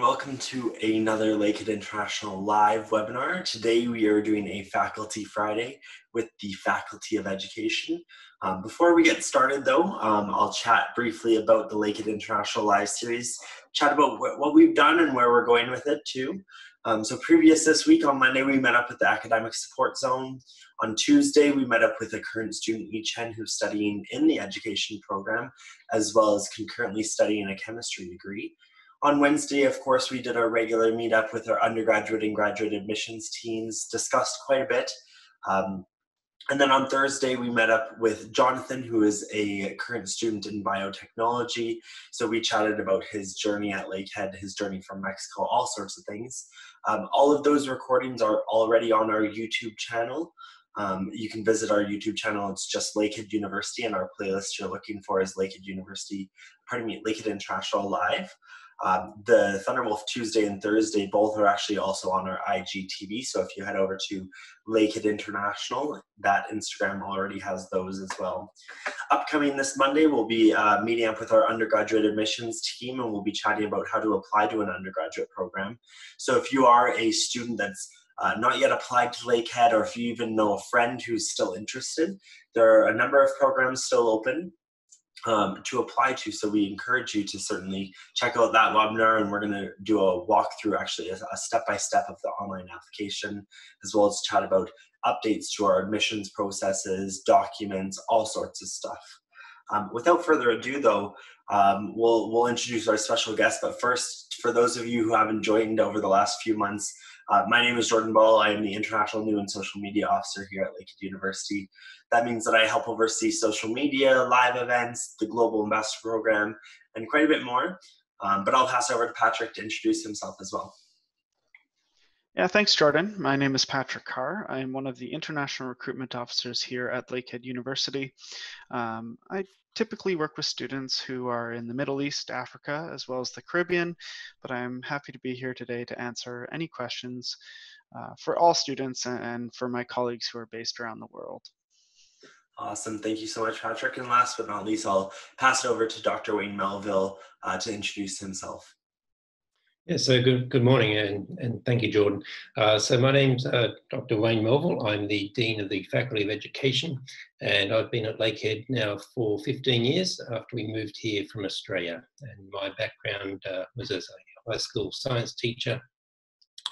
and welcome to another Lakehead International Live webinar. Today we are doing a Faculty Friday with the Faculty of Education. Before we get started though, I'll chat briefly about the Lakehead International Live series, chat about what we've done and where we're going with it too. So previous this week, on Monday, we met up with the Academic Support Zone. On Tuesday, we met up with a current student, Yi Chen, who's studying in the education program, as well as concurrently studying a chemistry degree. On Wednesday, of course, we did our regular meetup with our undergraduate and graduate admissions teams, discussed quite a bit. And then on Thursday, we met up with Jonathan, who is a current student in biotechnology. So we chatted about his journey at Lakehead, his journey from Mexico, all sorts of things. All of those recordings are already on our YouTube channel. You can visit our YouTube channel. It's just Lakehead University, and our playlist you're looking for is Lakehead International Live. The Thunderwolf Tuesday and Thursday both are actually also on our IGTV, so if you head over to Lakehead International, that Instagram already has those as well. Upcoming this Monday, we'll be meeting up with our undergraduate admissions team, and we'll be chatting about how to apply to an undergraduate program. So if you are a student that's not yet applied to Lakehead, or if you even know a friend who's still interested, there are a number of programs still open to apply to, so we encourage you to certainly check out that webinar, and we're going to do a walkthrough, actually a step-by-step of the online application, as well as chat about updates to our admissions processes, documents, all sorts of stuff. Without further ado though, we'll introduce our special guest, but first, for those of you who haven't joined over the last few months, my name is Jordan Ball. I am the International New and Social Media Officer here at Lakehead University. That means that I help oversee social media, live events, the Global Investor Program, and quite a bit more. But I'll pass over to Patrick to introduce himself as well. Yeah, thanks, Jordan. My name is Patrick Carr. I am one of the International Recruitment Officers here at Lakehead University. I typically work with students who are in the Middle East, Africa, as well as the Caribbean, but I'm happy to be here today to answer any questions for all students and for my colleagues who are based around the world. Awesome. Thank you so much, Patrick. And last but not least, I'll pass it over to Dr. Wayne Melville to introduce himself. Yeah, so good morning, and thank you, Jordan. So my name's Dr. Wayne Melville. I'm the Dean of the Faculty of Education, and I've been at Lakehead now for 15 years after we moved here from Australia. And my background was as a high school science teacher,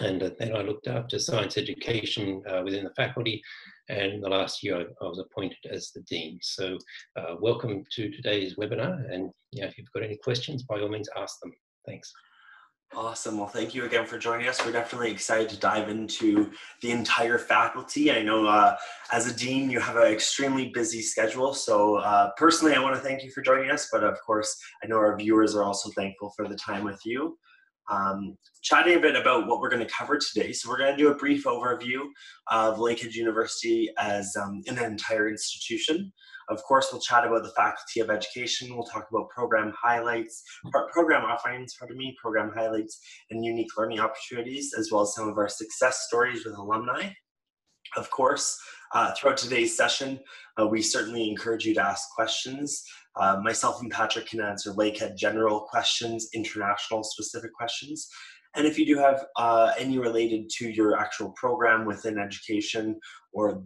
and then I looked after science education within the faculty, and in the last year I was appointed as the Dean. So welcome to today's webinar, and yeah, if you've got any questions, by all means ask them. Thanks. Awesome. Well, thank you again for joining us. We're definitely excited to dive into the entire faculty. I know as a dean, you have an extremely busy schedule. So personally, I want to thank you for joining us. But of course, I know our viewers are also thankful for the time with you. Chatting a bit about what we're going to cover today. So we're going to do a brief overview of Lakehead University as an entire institution. Of course, we'll chat about the Faculty of Education. We'll talk about program highlights, program offerings, program highlights, and unique learning opportunities, as well as some of our success stories with alumni. Of course, throughout today's session, we certainly encourage you to ask questions. Myself and Patrick can answer Lakehead general questions, international specific questions. And if you do have any related to your actual program within education or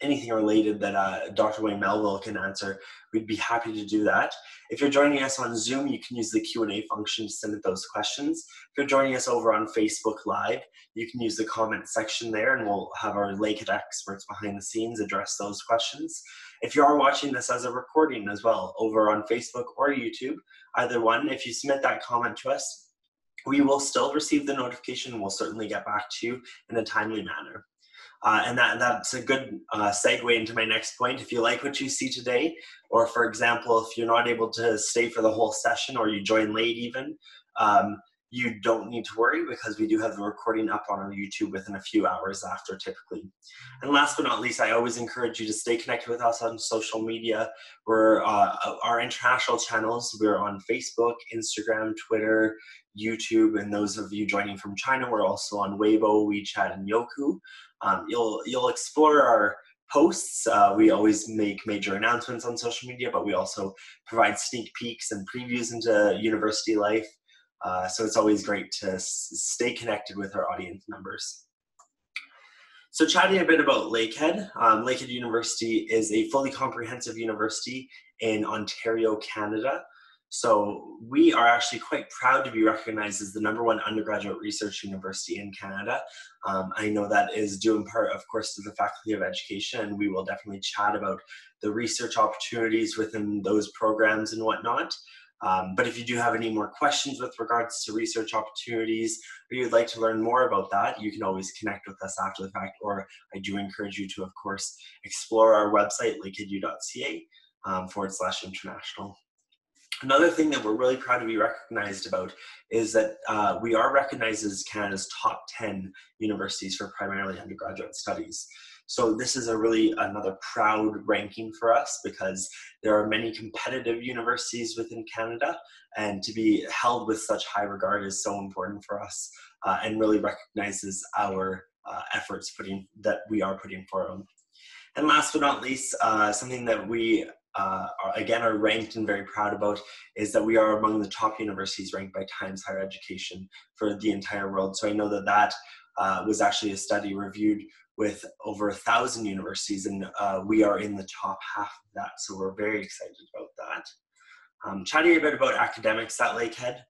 anything related that Dr. Wayne Melville can answer, we'd be happy to do that. If you're joining us on Zoom, you can use the Q&A function to send those questions. If you're joining us over on Facebook Live, you can use the comment section there, and we'll have our Lakehead experts behind the scenes address those questions. If you are watching this as a recording as well, over on Facebook or YouTube, either one, if you submit that comment to us, we will still receive the notification, and we'll certainly get back to you in a timely manner. And that's a good segue into my next point. If you like what you see today, or for example, if you're not able to stay for the whole session or you join late even, you don't need to worry, because we do have the recording up on our YouTube within a few hours after, typically. And last but not least, I always encourage you to stay connected with us on social media. We're our international channels. We're on Facebook, Instagram, Twitter, YouTube, and those of you joining from China, we're also on Weibo, WeChat, and Yoku. You'll explore our posts. We always make major announcements on social media, but we also provide sneak peeks and previews into university life. So it's always great to stay connected with our audience members. So chatting a bit about Lakehead, Lakehead University is a fully comprehensive university in Ontario, Canada. So we are actually quite proud to be recognized as the #1 undergraduate research university in Canada. I know that is due in part, of course, to the Faculty of Education, and we will definitely chat about the research opportunities within those programs and whatnot. But if you do have any more questions with regards to research opportunities, or you'd like to learn more about that, you can always connect with us after the fact, or I do encourage you to, of course, explore our website, lakeheadu.ca /international. Another thing that we're really proud to be recognized about is that we are recognized as Canada's top 10 universities for primarily undergraduate studies. So this is another proud ranking for us, because there are many competitive universities within Canada, and to be held with such high regard is so important for us, and really recognizes our efforts that we are putting forward. And last but not least, something that we are ranked and very proud about is that we are among the top universities ranked by Times Higher Education for the entire world. So I know that was actually a study reviewed with over 1,000 universities, and we are in the top half of that. So we're very excited about that. Chatting a bit about academics at Lakehead.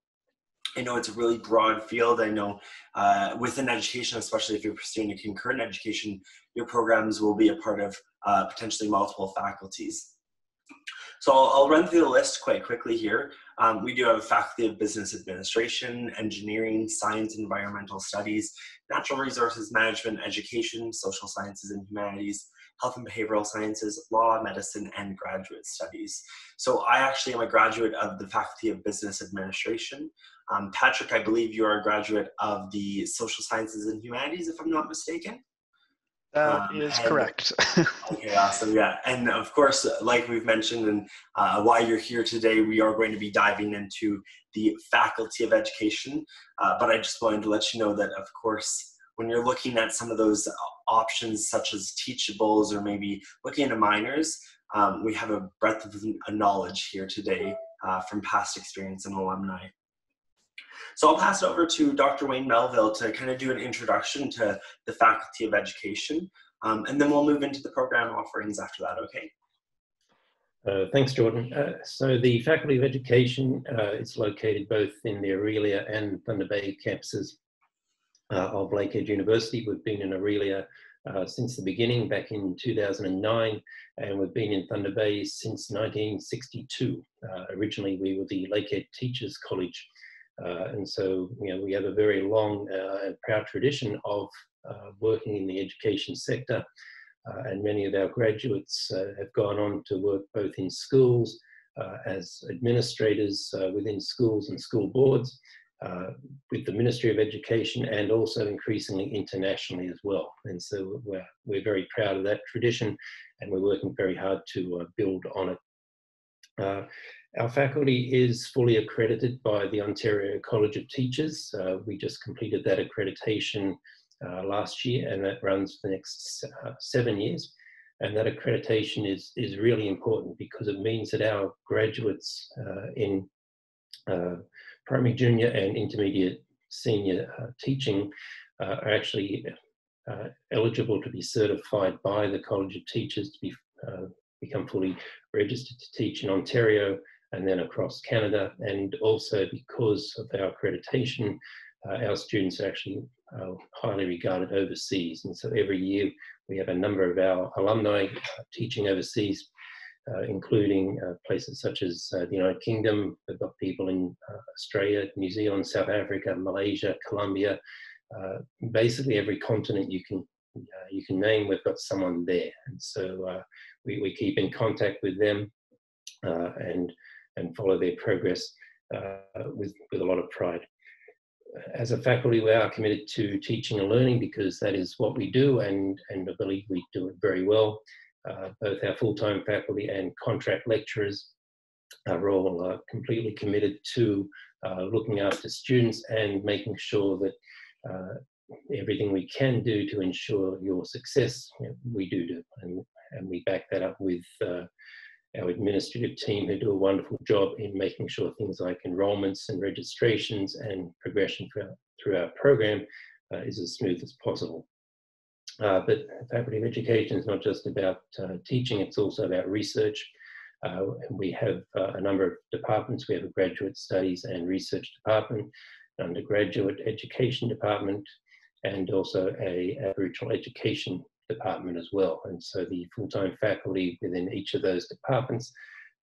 I know it's a really broad field. I know within education, especially if you're pursuing a concurrent education, your programs will be a part of potentially multiple faculties. So I'll run through the list quite quickly here. We do have a Faculty of Business Administration, Engineering, Science and Environmental Studies, Natural Resources Management, Education, Social Sciences and Humanities, Health and Behavioral Sciences, Law, Medicine, and Graduate Studies. So I actually am a graduate of the Faculty of Business Administration. Patrick, I believe you are a graduate of the Social Sciences and Humanities, if I'm not mistaken. That is correct. Okay, awesome, yeah. And of course, like we've mentioned, and why you're here today, we are going to be diving into the Faculty of Education. But I just wanted to let you know that, of course, when you're looking at some of those options, such as teachables or maybe looking into minors, we have a breadth of knowledge here today from past experience and alumni. So I'll pass it over to Dr. Wayne Melville to kind of do an introduction to the Faculty of Education, and then we'll move into the program offerings after that, okay? Thanks, Jordan. So the Faculty of Education is located both in the Aurelia and Thunder Bay campuses of Lakehead University. We've been in Aurelia since the beginning, back in 2009, and we've been in Thunder Bay since 1962. Originally, we were the Lakehead Teachers College. And so, you know, we have a very long and proud tradition of working in the education sector, and many of our graduates have gone on to work both in schools, as administrators within schools and school boards, with the Ministry of Education, and also increasingly internationally as well. And so we're very proud of that tradition, and we're working very hard to build on it. Our faculty is fully accredited by the Ontario College of Teachers. We just completed that accreditation last year, and that runs for the next 7 years. And that accreditation is really important, because it means that our graduates in primary, junior, and intermediate senior teaching are actually eligible to be certified by the College of Teachers to become fully registered to teach in Ontario and then across Canada. And also, because of our accreditation, our students are actually highly regarded overseas. And so every year we have a number of our alumni teaching overseas, including places such as the United Kingdom. We've got people in Australia, New Zealand, South Africa, Malaysia, Colombia, basically every continent you can name, we've got someone there. And so we keep in contact with them and follow their progress with a lot of pride. As a faculty, we are committed to teaching and learning, because that is what we do, and I believe we do it very well. Both our full-time faculty and contract lecturers are all completely committed to looking after students and making sure that everything we can do to ensure your success, we do, and we back that up with our administrative team who do a wonderful job in making sure things like enrollments and registrations and progression through our program is as smooth as possible. But Faculty of Education is not just about teaching, it's also about research. And we have a number of departments. We have a graduate studies and research department, an undergraduate education department, and also a Aboriginal education department as well. And so the full-time faculty within each of those departments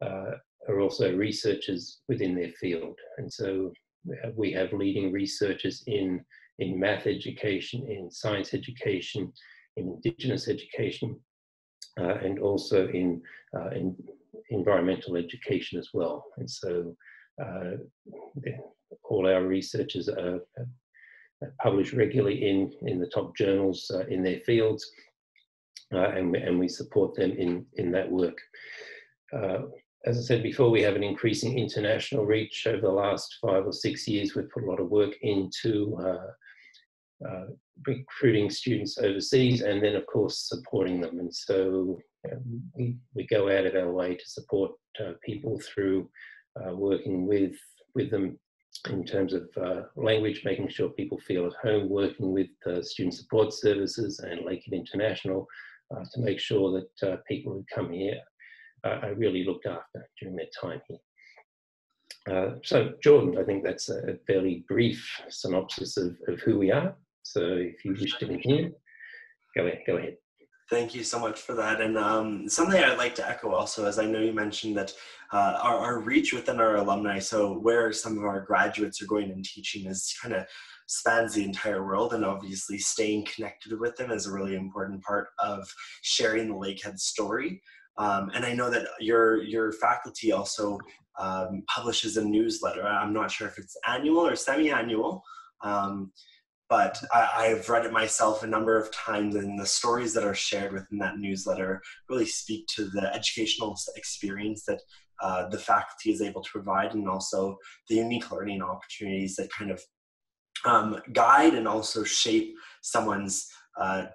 are also researchers within their field. And so we have leading researchers in math education, in science education, in Indigenous education, and also in environmental education as well. And so all our researchers are published regularly in the top journals in their fields, and we support them in that work. As I said before, we have an increasing international reach. Over the last 5 or 6 years, we've put a lot of work into recruiting students overseas, and then of course supporting them. And so we go out of our way to support people through working with them in terms of language, making sure people feel at home, working with Student Support Services and Lakehead International to make sure that people who come here are really looked after during their time here. So Jordan, I think that's a fairly brief synopsis of who we are. So if you wish to begin, go ahead. Thank you so much for that. And something I'd like to echo also, as I know you mentioned that our reach within our alumni, so where some of our graduates are going and teaching is kind of spans the entire world, and obviously staying connected with them is a really important part of sharing the Lakehead story. And I know that your faculty also publishes a newsletter. I'm not sure if it's annual or semi-annual, but I've read it myself a number of times, and the stories that are shared within that newsletter really speak to the educational experience that the faculty is able to provide, and also the unique learning opportunities that kind of guide and also shape someone's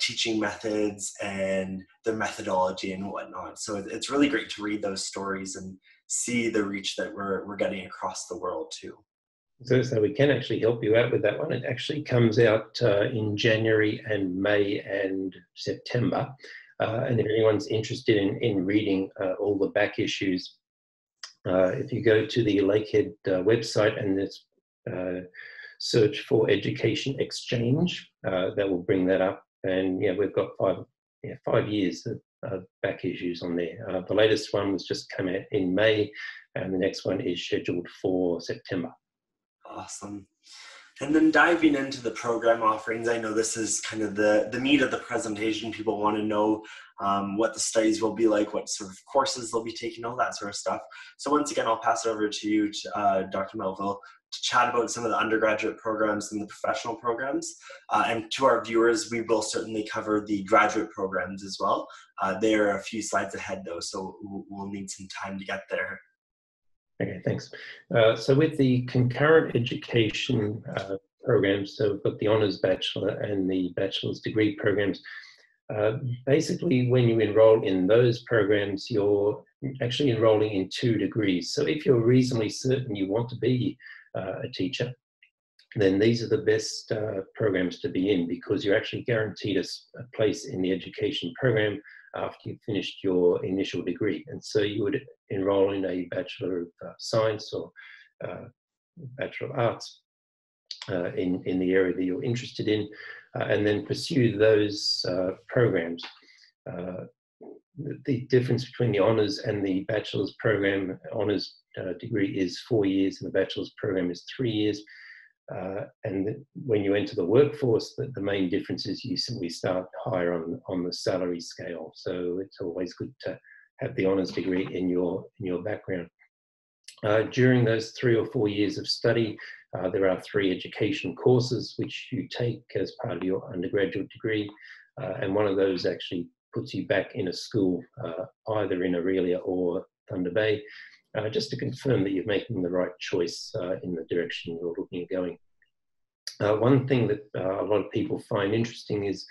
teaching methods and their methodology and whatnot. So it's really great to read those stories and see the reach that we're getting across the world too. So we can actually help you out with that one. It actually comes out in January and May and September. And if anyone's interested in reading all the back issues, if you go to the Lakehead website and there's search for Education Exchange, that will bring that up. And yeah, we've got five years of back issues on there. The latest one was just come out in May, and the next one is scheduled for September. Awesome. And then diving into the program offerings, I know this is kind of the meat of the presentation. People want to know what the studies will be like, what sort of courses they'll be taking, all that sort of stuff. So once again, I'll pass it over to you, Dr. Melville, to chat about some of the undergraduate programs and the professional programs. And to our viewers, we will certainly cover the graduate programs as well. They are a few slides ahead though, so we'll need some time to get there. Okay, thanks. So with the concurrent education programs, so we've got the Honours Bachelor and the Bachelor's Degree programs. Basically, when you enrol in those programs, you're actually enrolling in 2 degrees. So if you're reasonably certain you want to be a teacher, then these are the best programs to be in, because you're actually guaranteed a place in the education program after you've finished your initial degree. And so you would enroll in a Bachelor of Science or Bachelor of Arts in the area that you're interested in, and then pursue those programs. The difference between the Honours and the Bachelor's program, Honours degree is 4 years and the Bachelor's program is 3 years. And when you enter the workforce, the main difference is you simply start higher on the salary scale. So it's always good to have the honours degree in your background. During those 3 or 4 years of study, there are 3 education courses which you take as part of your undergraduate degree. And one of those actually puts you back in a school, either in Aurelia or Thunder Bay, just to confirm that you're making the right choice in the direction you're looking at going. One thing that a lot of people find interesting is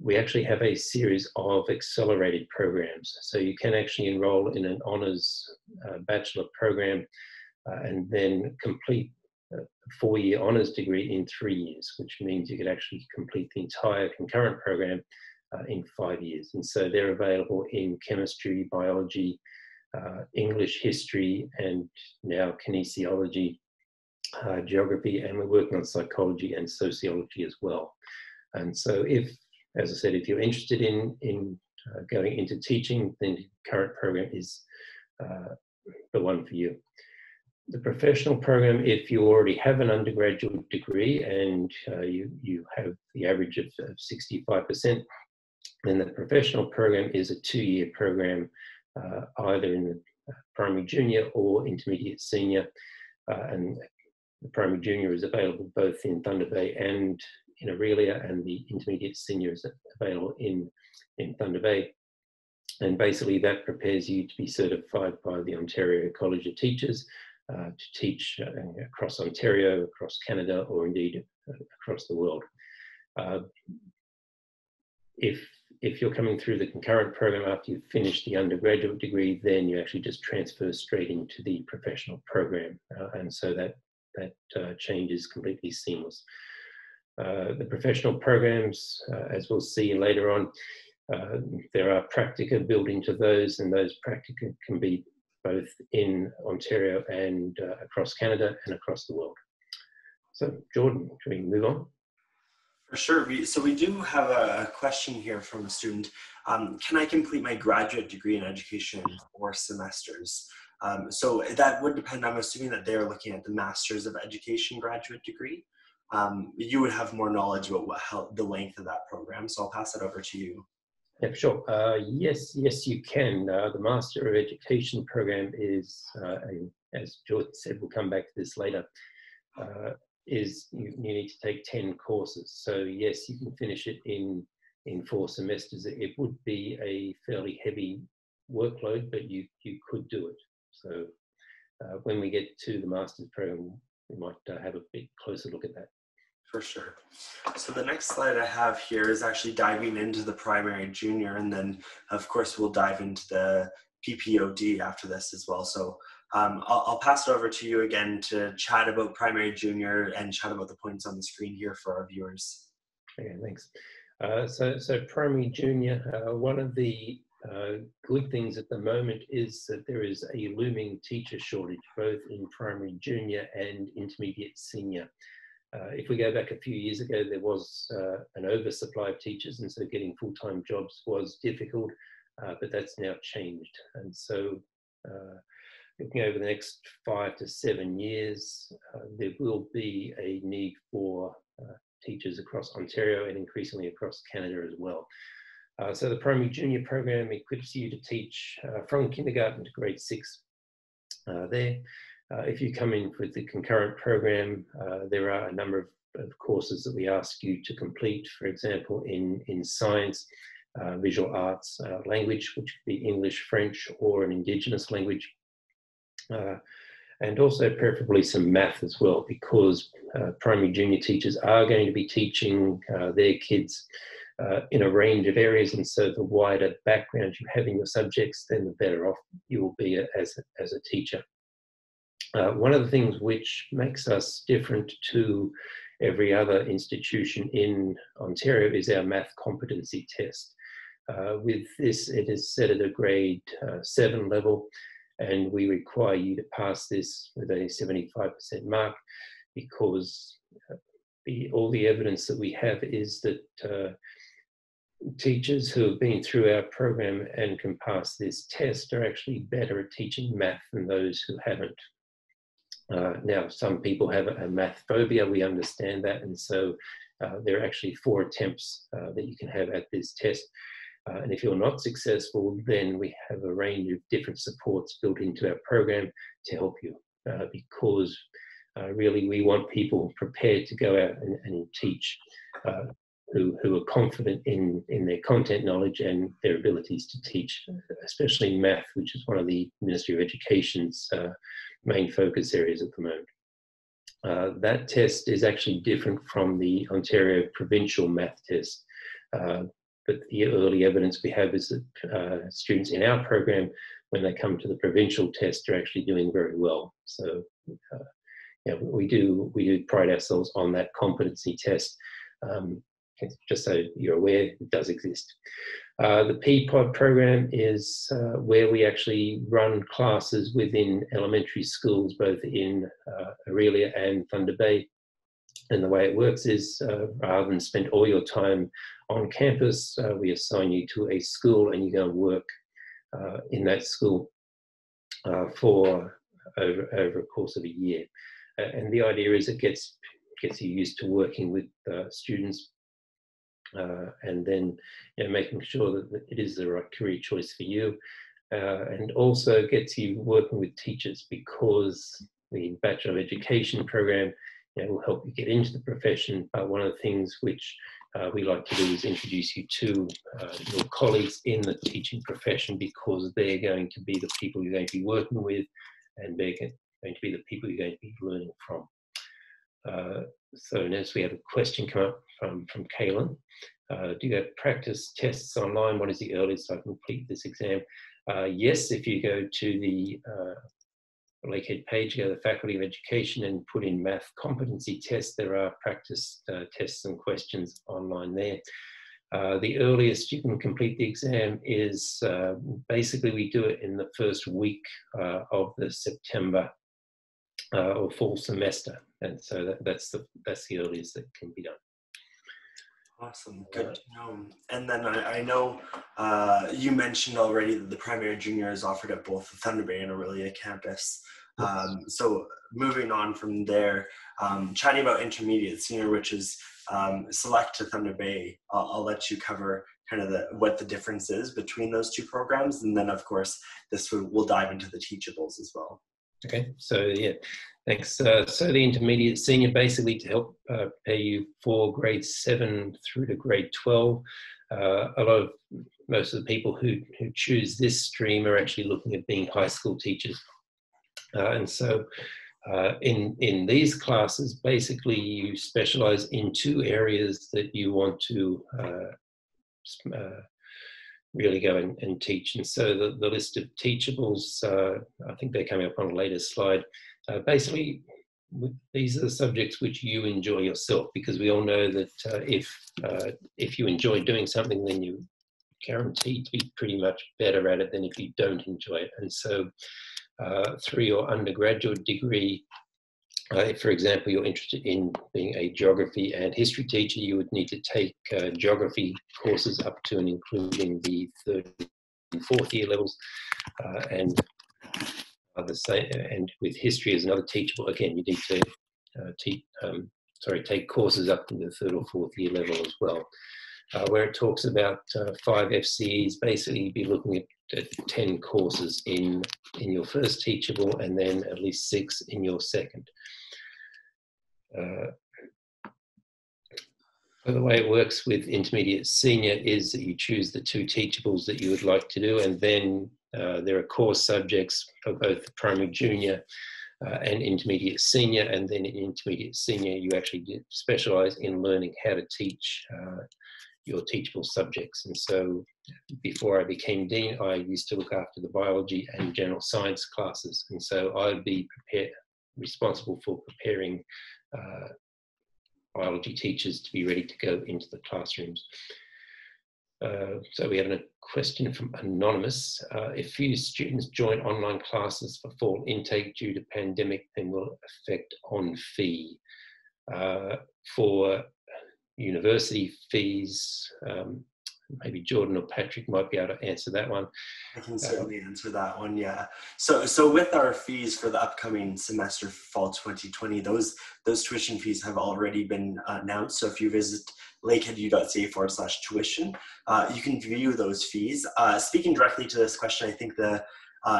we actually have a series of accelerated programs. So you can actually enroll in an honours bachelor program and then complete a four-year honours degree in 3 years, which means you could actually complete the entire concurrent program in 5 years. And so they're available in chemistry, biology, English history, and now kinesiology, geography, and we're working on psychology and sociology as well. And so if, as I said, if you're interested in going into teaching, then the current program is the one for you. The professional program, if you already have an undergraduate degree and you have the average of 65%, then the professional program is a two-year program, either in the primary junior or intermediate senior. And the primary junior is available both in Thunder Bay and in Aurelia, and the intermediate senior is available in Thunder Bay. And basically that prepares you to be certified by the Ontario College of Teachers to teach across Ontario, across Canada, or indeed across the world. If you're coming through the concurrent program after you've finished the undergraduate degree, then you actually just transfer straight into the professional program. And so that change is completely seamless. The professional programs, as we'll see later on, there are practica built into those, and those practica can be both in Ontario and across Canada and across the world. So Jordan, can we move on? For sure. So we do have a question here from a student. Can I complete my graduate degree in education in 4 semesters? So that would depend, I'm assuming that they're looking at the Masters of Education graduate degree. You would have more knowledge about how the length of that program, so I'll pass it over to you. Yeah, sure. Yes, you can. The Master of Education program is, as Jordan said, we'll come back to this later, is you need to take 10 courses. So yes, you can finish it in 4 semesters. It would be a fairly heavy workload, but you could do it. So when we get to the Master's program, we might have a bit closer look at that. For sure. So the next slide I have here is actually diving into the primary junior, and then of course we'll dive into the PPOD after this as well. So I'll pass it over to you again to chat about primary junior and chat about the points on the screen here for our viewers. Okay, thanks. So primary junior, one of the good things at the moment is that there is a looming teacher shortage, both in primary junior and intermediate senior. If we go back a few years ago, there was an oversupply of teachers, and so getting full-time jobs was difficult, but that's now changed. And so looking over the next 5 to 7 years, there will be a need for teachers across Ontario and increasingly across Canada as well. So the primary junior program equips you to teach from kindergarten to grade 6 there. If you come in with the concurrent program, there are a number of courses that we ask you to complete, for example, in science, visual arts, language, which could be English, French, or an Indigenous language, and also preferably some math as well, because primary junior teachers are going to be teaching their kids in a range of areas, and so the wider background you have in your subjects, then the better off you will be as a teacher. One of the things which makes us different to every other institution in Ontario is our math competency test. With this, it is set at a grade 7 level, and we require you to pass this with a 75% mark, because all the evidence that we have is that teachers who have been through our program and can pass this test are actually better at teaching math than those who haven't. Now, some people have a math phobia, we understand that, and so there are actually 4 attempts that you can have at this test. And if you're not successful, then we have a range of different supports built into our program to help you, because really we want people prepared to go out and teach, who are confident in their content knowledge and their abilities to teach, especially math, which is one of the Ministry of Education's main focus areas at the moment. That test is actually different from the Ontario provincial math test. but the early evidence we have is that students in our program, when they come to the provincial test, are actually doing very well. So yeah, we do pride ourselves on that competency test. Just so you're aware, it does exist. The PPOD program is where we actually run classes within elementary schools, both in Aurelia and Thunder Bay. And the way it works is rather than spend all your time on campus, we assign you to a school and you go and work in that school for over a course of a year. And the idea is it gets you used to working with students, and then making sure that it is the right career choice for you, and also gets you working with teachers, because the Bachelor of Education program will help you get into the profession. But one of the things which we like to do is introduce you to your colleagues in the teaching profession, because they're going to be the people you're going to be working with, and they're going to be the people you're going to be learning from. So next we have a question come up from Kaylin. Do you have practice tests online? What is the earliest I complete this exam? Yes, if you go to the Lakehead page, go to the Faculty of Education and put in math competency tests, there are practice tests and questions online there. The earliest you can complete the exam is basically we do it in the first week of the September or fall semester, and so that's the earliest that can be done. Awesome, good to know. And then I know you mentioned already that the primary and junior is offered at both the Thunder Bay and Aurelia campus. So moving on from there, chatting about intermediate senior, which is select to Thunder Bay, I'll let you cover kind of what the difference is between those two programs, and then of course we'll dive into the teachables as well. Okay, so yeah, thanks. So the intermediate senior, basically to help prepare you for grade 7 through to grade 12. Most of the people who choose this stream are actually looking at being high school teachers, and so in these classes, basically you specialize in two areas that you want to really go and teach. And so the list of teachables, I think they're coming up on a later slide. Basically, these are the subjects which you enjoy yourself, because we all know that if you enjoy doing something, then you're guaranteed to be pretty much better at it than if you don't enjoy it. And so through your undergraduate degree, if, for example, you're interested in being a geography and history teacher, you would need to take geography courses up to and including the 3rd and 4th year levels, and with history as another teachable, again, you need to take courses up to the 3rd or 4th year level as well. Where it talks about 5 FCEs, basically you'd be looking at 10 courses in your first teachable, and then at least 6 in your second. The way it works with intermediate senior is that you choose the 2 teachables that you would like to do, and then there are core subjects for both the primary junior and intermediate senior, and then in intermediate senior you actually specialise in learning how to teach your teachable subjects. And so before I became dean, I used to look after the biology and general science classes, and so I'd be responsible for preparing biology teachers to be ready to go into the classrooms. So we have a question from Anonymous. If few students join online classes for fall intake due to pandemic, then will affect on fee. For university fees, maybe Jordan or Patrick might be able to answer that one. I can certainly answer that one, yeah. So with our fees for the upcoming semester, fall 2020, those tuition fees have already been announced. So if you visit lakeheadu.ca/tuition, you can view those fees. Speaking directly to this question, I think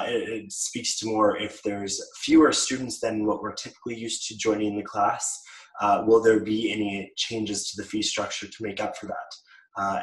it speaks to more if there's fewer students than what we're typically used to joining the class. Will there be any changes to the fee structure to make up for that?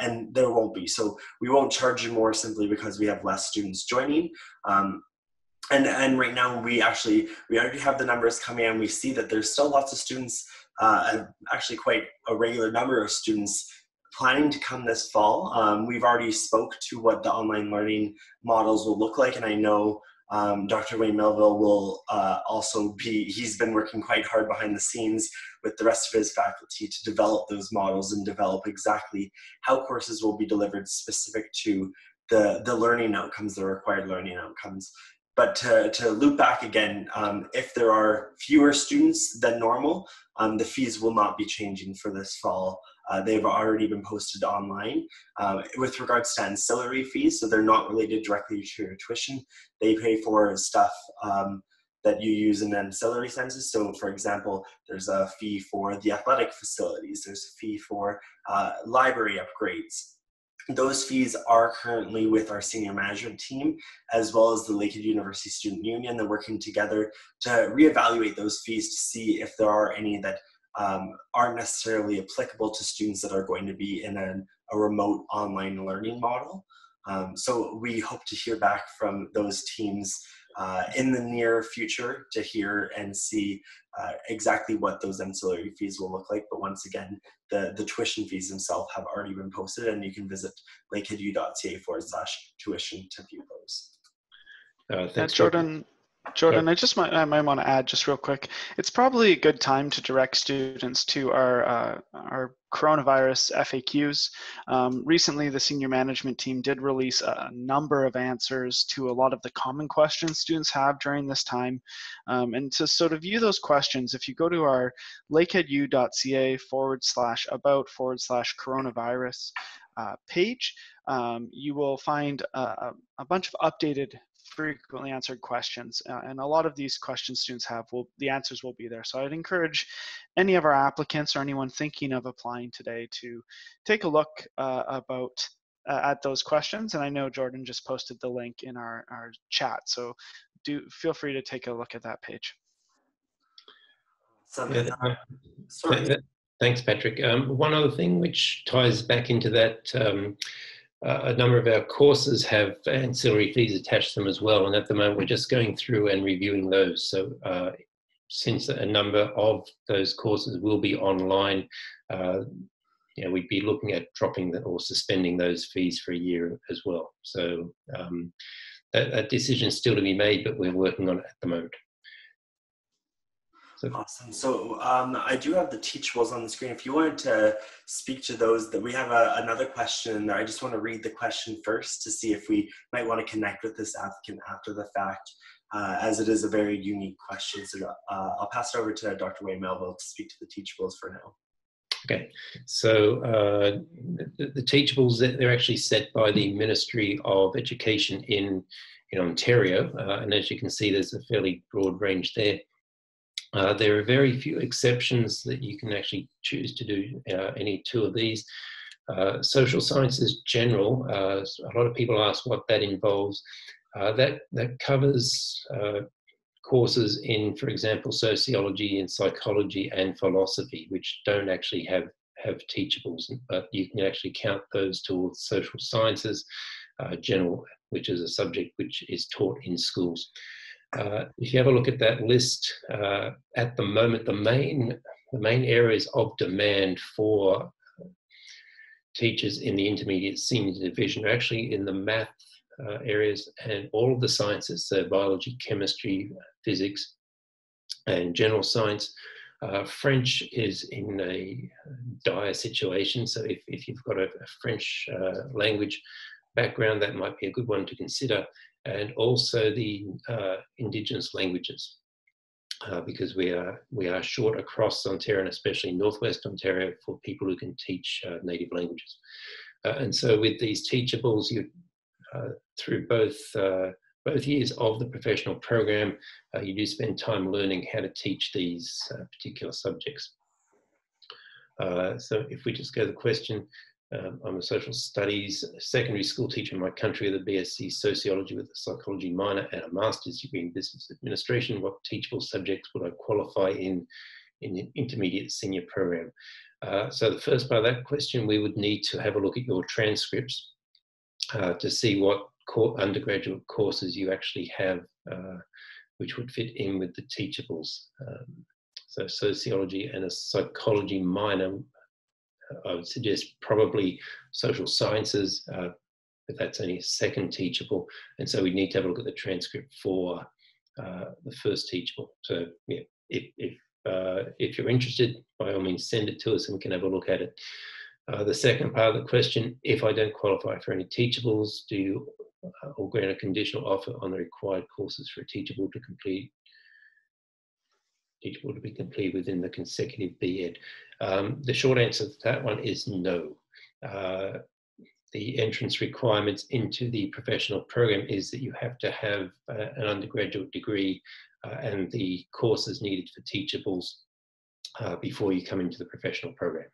And there won't be. So we won't charge you more simply because we have less students joining. And right now we already have the numbers coming in. We see that there's still lots of students, actually quite a regular number of students planning to come this fall. We've already spoke to what the online learning models will look like, and I know Dr. Wayne Melville will also be, he's been working quite hard behind the scenes with the rest of his faculty to develop those models and develop exactly how courses will be delivered specific to the learning outcomes, the required learning outcomes. But to loop back again, if there are fewer students than normal, the fees will not be changing for this fall. They've already been posted online. With regards to ancillary fees, so they're not related directly to your tuition. They pay for stuff that you use in ancillary senses. So for example, there's a fee for the athletic facilities. There's a fee for library upgrades. Those fees are currently with our senior management team, as well as the Lakehead University Student Union. They're working together to reevaluate those fees to see if there are any that aren't necessarily applicable to students that are going to be in a remote online learning model. So we hope to hear back from those teams in the near future to hear and see exactly what those ancillary fees will look like. But once again, the tuition fees themselves have already been posted, and you can visit lakeheadu.ca/tuition to view those. Thanks, Jordan. Jordan, I might want to add just real quick, it's probably a good time to direct students to our coronavirus FAQs. Recently, the senior management team did release a number of answers to a lot of the common questions students have during this time. And to sort of view those questions, if you go to our lakeheadu.ca/about/coronavirus page, you will find a bunch of updated frequently answered questions, and a lot of these questions students have, the answers will be there. So I'd encourage any of our applicants or anyone thinking of applying today to take a look at those questions. And I know Jordan just posted the link in our chat, so do feel free to take a look at that page. Thanks, Patrick. One other thing which ties back into that, a number of our courses have ancillary fees attached to them as well, and at the moment we're just going through and reviewing those. So since a number of those courses will be online, you know, we'd be looking at dropping or suspending those fees for a year as well. So that decision is still to be made, but we're working on it at the moment. Awesome. So I do have the teachables on the screen. If you wanted to speak to those, that we have another question there. I just want to read the question first to see if we might want to connect with this applicant after the fact, as it is a very unique question. So I'll pass it over to Dr. Wayne Melville to speak to the teachables for now. Okay, so the teachables, they're actually set by the Ministry of Education in Ontario, and as you can see, there's a fairly broad range there. There are very few exceptions that you can actually choose to do any two of these. Social sciences general, a lot of people ask what that involves. That covers courses in, for example, sociology and psychology and philosophy, which don't actually have teachables, but you can actually count those towards social sciences general, which is a subject which is taught in schools. If you have a look at that list, at the moment, the main areas of demand for teachers in the intermediate senior division are actually in the math areas and all of the sciences, so biology, chemistry, physics, and general science. French is in a dire situation, so if you've got a French language background, that might be a good one to consider. And also the Indigenous languages, because we are short across Ontario and especially Northwest Ontario for people who can teach native languages. And so with these teachables, you through both years of the professional program, you do spend time learning how to teach these particular subjects. So if we just go to the question. I'm a social studies secondary school teacher in my country with a BSc sociology with a psychology minor and a master's degree in business administration. What teachable subjects would I qualify in the intermediate senior program? So the first part of that question, we would need to have a look at your transcripts to see what undergraduate courses you actually have, which would fit in with the teachables. So sociology and a psychology minor I would suggest probably social sciences, but that's only second teachable. And so we need to have a look at the transcript for the first teachable. So yeah, if you're interested, by all means, send it to us and we can have a look at it. The second part of the question, if I don't qualify for any teachables, do you or grant a conditional offer on the required courses for a teachable to complete, teachable to be completed within the consecutive B.Ed? The short answer to that one is no. The entrance requirements into the professional program is that you have to have an undergraduate degree and the courses needed for teachables before you come into the professional program.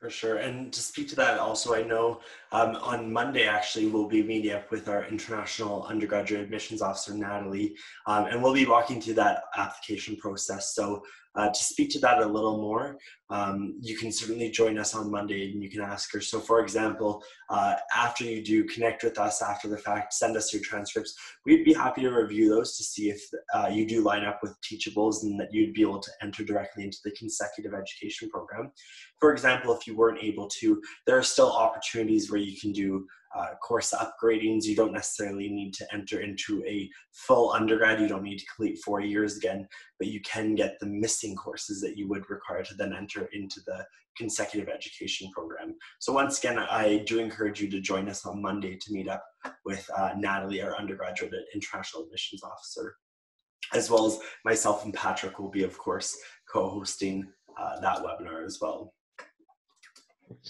For sure. And to speak to that also, I know on Monday, actually, we'll be meeting up with our International Undergraduate Admissions Officer, Natalie, and we'll be walking through that application process. So to speak to that a little more, you can certainly join us on Monday and you can ask her. So for example, after you do connect with us after the fact, send us your transcripts. We'd be happy to review those to see if you do line up with teachables and that you'd be able to enter directly into the consecutive education program. For example, if you weren't able to, there are still opportunities where you can do course upgradings. You don't necessarily need to enter into a full undergrad. You don't need to complete 4 years again, but you can get the missing courses that you would require to then enter into the consecutive education program. So once again, I do encourage you to join us on Monday to meet up with Natalie, our undergraduate international admissions officer, as well as myself and Patrick will be, of course, co-hosting that webinar as well.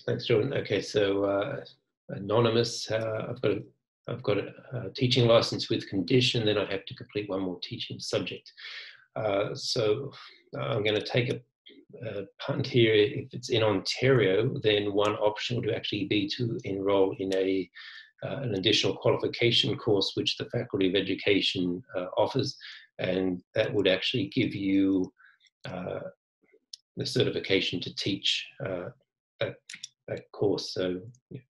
Thanks, Jordan. Okay, so anonymous, I've got a teaching license with condition, then I have to complete one more teaching subject. So I'm going to take a punt here. If it's in Ontario, then one option would actually be to enroll in an additional qualification course which the Faculty of Education offers, and that would actually give you the certification to teach that course. So yeah.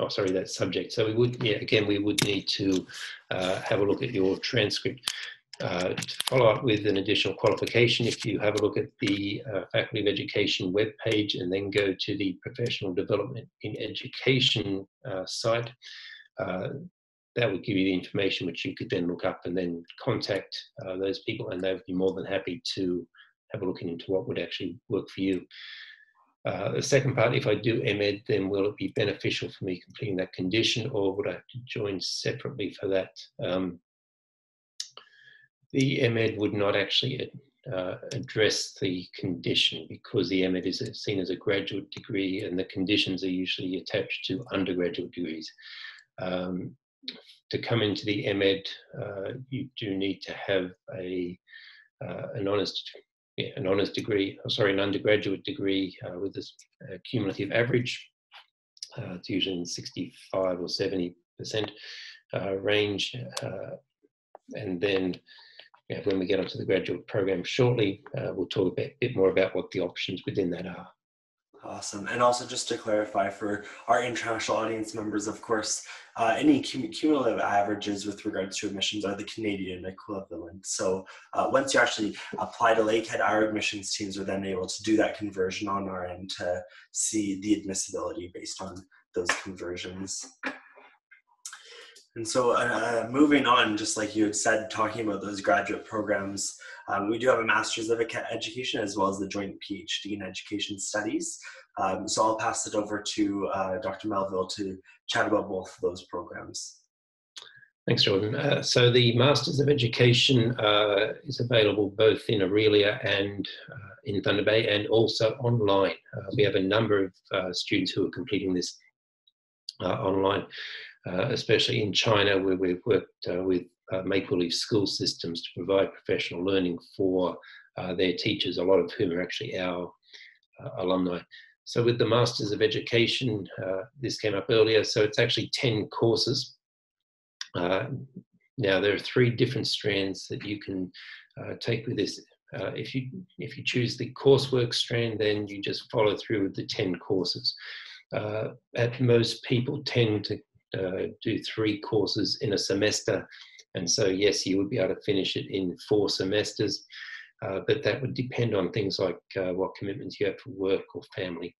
Oh, sorry, that subject. So we would, yeah, again, we would need to have a look at your transcript. To follow up with an additional qualification, if you have a look at the Faculty of Education webpage and then go to the Professional Development in Education site, that would give you the information which you could then look up and then contact those people, and they would be more than happy to have a look into what would actually work for you. The second part, if I do MEd, then will it be beneficial for me completing that condition, or would I have to join separately for that? The MEd would not actually address the condition, because the MEd is seen as a graduate degree and the conditions are usually attached to undergraduate degrees. To come into the MEd, you do need to have an undergraduate degree with this cumulative average. It's usually in 65 or 70% range. And then yeah, when we get onto the graduate program shortly, we'll talk a bit more about what the options within that are. Awesome. And also just to clarify for our international audience members, of course, any cumulative averages with regards to admissions are the Canadian equivalent. So once you actually apply to Lakehead, our admissions teams are then able to do that conversion on our end to see the admissibility based on those conversions. And so moving on, just like you had said, talking about those graduate programs, we do have a Master's of Education as well as the Joint PhD in Education Studies. So I'll pass it over to Dr. Melville to chat about both of those programs. Thanks, Jordan. So the Masters of Education is available both in Aurelia and in Thunder Bay, and also online. We have a number of students who are completing this online, especially in China, where we've worked with Maple Leaf school systems to provide professional learning for their teachers, a lot of whom are actually our alumni. So with the Masters of Education, this came up earlier, so it's actually 10 courses. Now there are 3 different strands that you can take with this. If you choose the coursework strand, then you just follow through with the 10 courses. At most, people tend to do 3 courses in a semester, and so yes, you would be able to finish it in 4 semesters. but that would depend on things like what commitments you have for work or family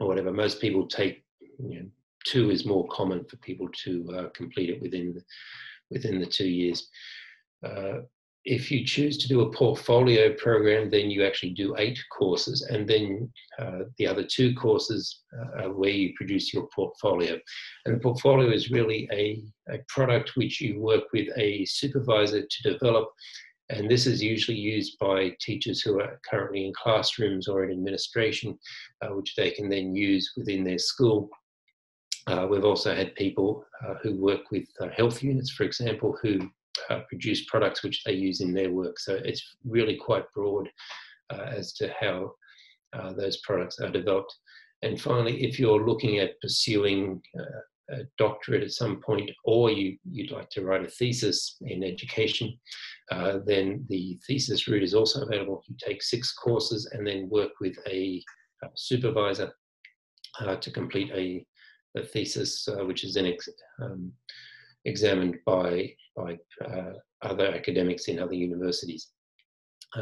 or whatever. Most people take, you know, 2 is more common for people to complete it within the 2 years. If you choose to do a portfolio program, then you actually do 8 courses, and then the other 2 courses are where you produce your portfolio. And the portfolio is really a product which you work with a supervisor to develop, and this is usually used by teachers who are currently in classrooms or in administration, which they can then use within their school. We've also had people who work with health units, for example, who produce products which they use in their work. So it's really quite broad as to how those products are developed. And finally, if you're looking at pursuing a doctorate at some point, or you'd like to write a thesis in education, then the thesis route is also available. You take 6 courses and then work with a supervisor to complete a thesis, which is then examined by other academics in other universities.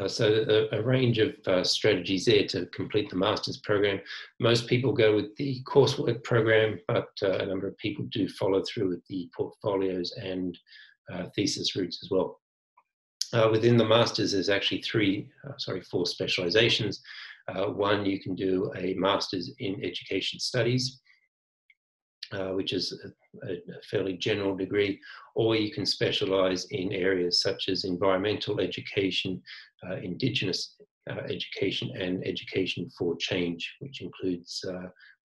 So a range of strategies there to complete the master's program. Most people go with the coursework program, but a number of people do follow through with the portfolios and thesis routes as well. Within the masters, there's actually 4 specializations. One, you can do a master's in education studies, which is a fairly general degree, or you can specialize in areas such as environmental education, Indigenous education, and education for change, which includes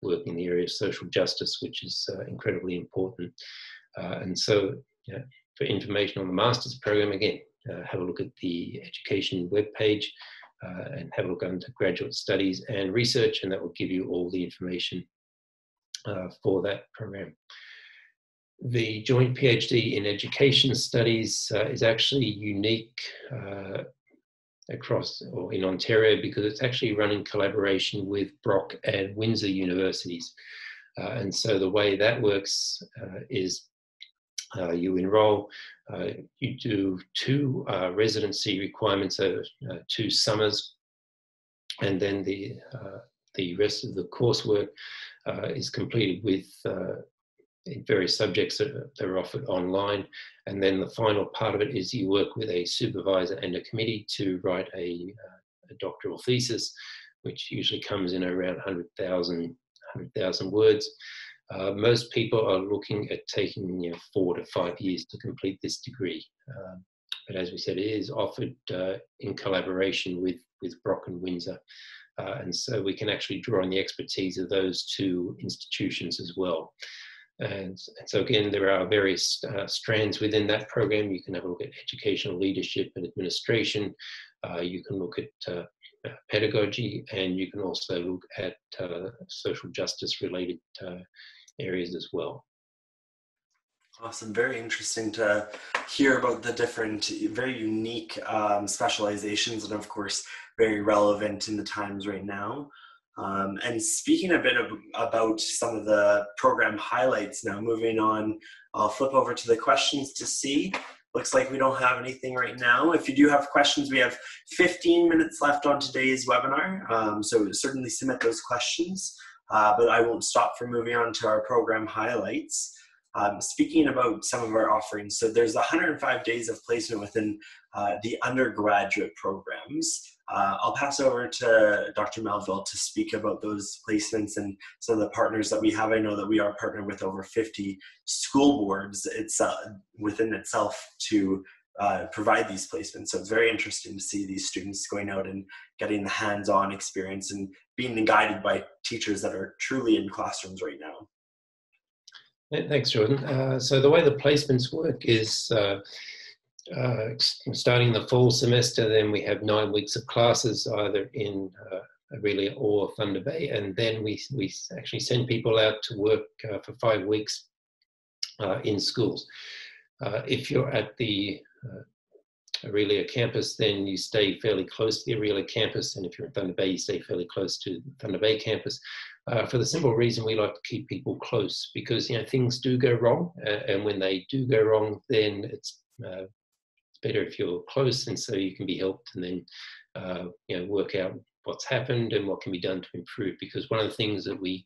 work in the area of social justice, which is incredibly important. And so, you know, for information on the master's program, again, have a look at the education webpage and have a look under graduate studies and research, and that will give you all the information for that program. The joint PhD in education studies is actually unique in Ontario, because it's actually run in collaboration with Brock and Windsor universities. And so the way that works is you enroll, you do 2 residency requirements over 2 summers, and then the rest of the coursework is completed with various subjects that are offered online. And then the final part of it is you work with a supervisor and a committee to write a doctoral thesis, which usually comes in around 100,000 words. Most people are looking at taking 4 to 5 years to complete this degree. But as we said, it is offered in collaboration with Brock and Windsor. And so we can actually draw on the expertise of those 2 institutions as well. And so again, there are various strands within that program. You can have a look at educational leadership and administration. You can look at pedagogy, and you can also look at social justice related areas as well. Awesome. Very interesting to hear about the different, very unique specializations, and of course, very relevant in the times right now. And speaking a bit about some of the program highlights now, moving on, I'll flip over to the questions to see. Looks like we don't have anything right now. If you do have questions, we have 15 minutes left on today's webinar. So certainly submit those questions, but I won't stop from moving on to our program highlights. Speaking about some of our offerings, so there's 105 days of placement within the undergraduate programs. I'll pass over to Dr. Melville to speak about those placements and some of the partners that we have. I know that we are partnered with over 50 school boards within itself to provide these placements. So it's very interesting to see these students going out and getting the hands-on experience and being guided by teachers that are truly in classrooms right now. Thanks, Jordan. So the way the placements work is starting the fall semester, then we have 9 weeks of classes either in Aurelia or Thunder Bay, and then we actually send people out to work for 5 weeks in schools. If you're at the Aurelia campus, then you stay fairly close to the Aurelia campus, and if you're in Thunder Bay, you stay fairly close to the Thunder Bay campus. For the simple reason we like to keep people close, because things do go wrong, and when they do go wrong, then it's better if you're close, and so you can be helped and then you know, work out what's happened and what can be done to improve. Because one of the things that we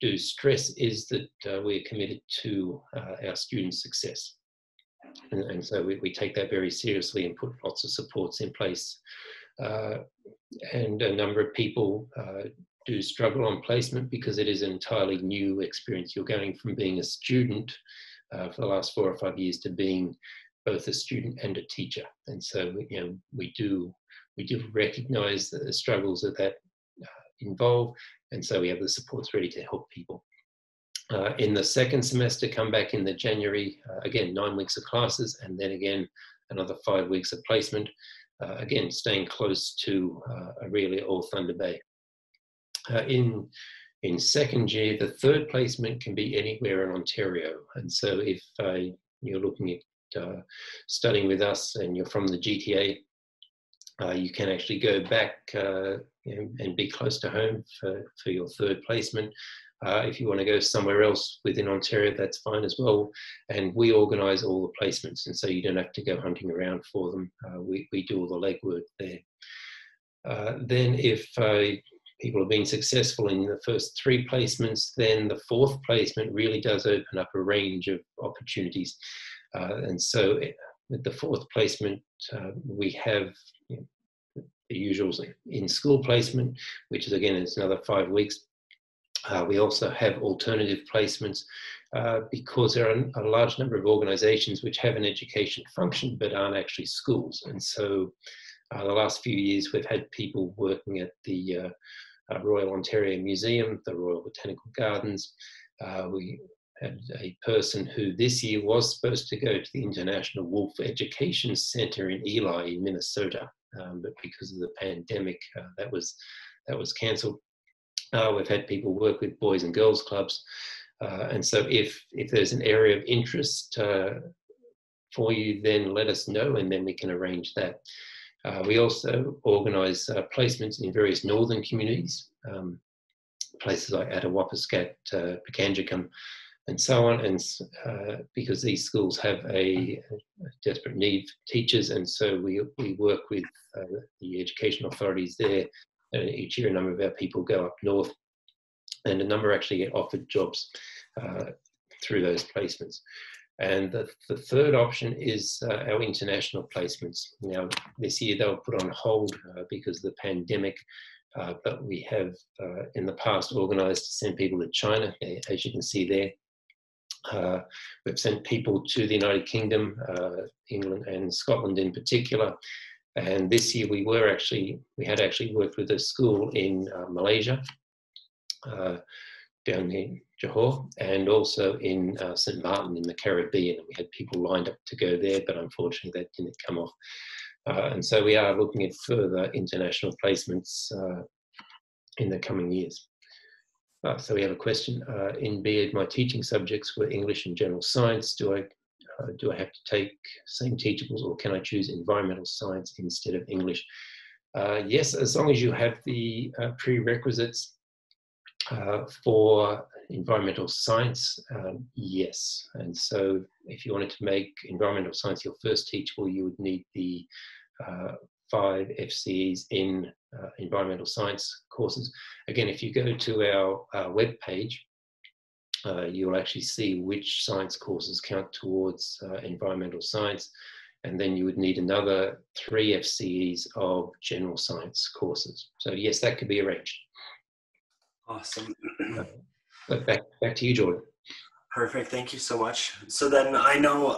do stress is that we're committed to our students' success. And so we take that very seriously and put lots of supports in place. And a number of people do struggle on placement because it is an entirely new experience. You're going from being a student for the last 4 or 5 years to being both a student and a teacher. And so, you know, we do recognise the struggles that involve, and so we have the supports ready to help people. In the second semester, come back in the January, again, 9 weeks of classes, and then again, another 5 weeks of placement, again, staying close to Aurelia or Thunder Bay. In second year, the third placement can be anywhere in Ontario. And so if you're looking at studying with us and you're from the GTA, you can actually go back and be close to home for your third placement. If you want to go somewhere else within Ontario, that's fine as well. And we organise all the placements, and so you don't have to go hunting around for them. We do all the legwork there. Then if people have been successful in the first three placements, then the fourth placement really does open up a range of opportunities. And so with the fourth placement, we have, you know, the usual in-school placement, which is, again, it's another 5 weeks. We also have alternative placements because there are a large number of organisations which have an education function but aren't actually schools. And so the last few years we've had people working at the Royal Ontario Museum, the Royal Botanical Gardens. We had a person who this year was supposed to go to the International Wolf Education Center in Eli in Minnesota, but because of the pandemic that was cancelled. We've had people work with boys and girls clubs, and so if there's an area of interest for you, then let us know, and then we can arrange that. We also organise placements in various northern communities, places like Attawapiskat, Pikangikum, and so on, and because these schools have a desperate need for teachers, and so we work with the education authorities there. And each year a number of our people go up north, and a number actually get offered jobs through those placements. And the third option is our international placements. Now, this year they were put on hold because of the pandemic, but we have in the past organised to send people to China, as you can see there. We've sent people to the United Kingdom, England and Scotland in particular. And this year we had actually worked with a school in Malaysia, down in Johor, and also in St. Martin in the Caribbean. We had people lined up to go there, but unfortunately that didn't come off. And so we are looking at further international placements in the coming years. So we have a question. In B.Ed, my teaching subjects were English and general science. Do I have to take same teachables, or can I choose environmental science instead of English? Yes, as long as you have the prerequisites for environmental science, yes. And so if you wanted to make environmental science your first teachable, you would need the 5 FCEs in environmental science courses. Again, if you go to our webpage, you'll actually see which science courses count towards environmental science, and then you would need another 3 FCEs of general science courses. So yes, that could be arranged. Awesome. Back to you, Jordan. Perfect, thank you so much. So then I know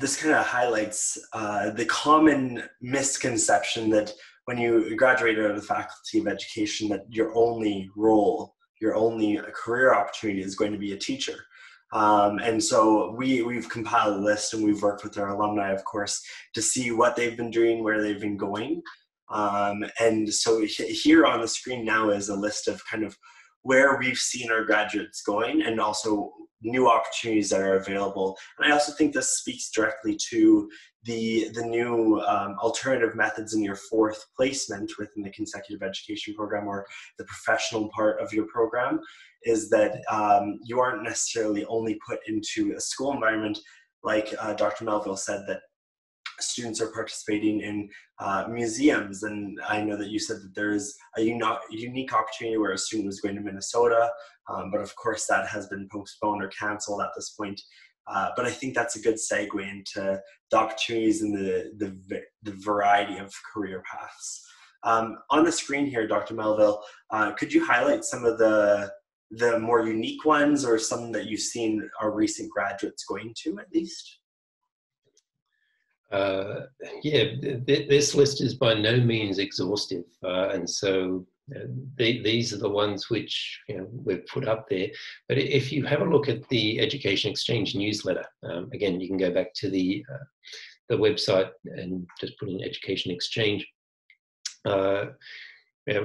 this kind of highlights the common misconception that when you graduate out of the Faculty of Education that your only role, your only career opportunity is going to be a teacher. And so we've compiled a list, and we've worked with our alumni, of course, to see what they've been doing, where they've been going. And so here on the screen now is a list of kind of where we've seen our graduates going, and also new opportunities that are available. And I also think this speaks directly to the new alternative methods in your fourth placement within the consecutive education program, or the professional part of your program, is that you aren't necessarily only put into a school environment. Like Dr. Melville said, that students are participating in museums. And I know that you said that there is a unique opportunity where a student was going to Minnesota, but of course that has been postponed or canceled at this point. But I think that's a good segue into the opportunities and the variety of career paths. On the screen here, Dr. Melville, could you highlight some of the more unique ones, or some that you've seen our recent graduates going to, at least? Yeah, this list is by no means exhaustive, and so these are the ones which, you know, we've put up there. But if you have a look at the Education Exchange newsletter, again, you can go back to the website and just put in Education Exchange.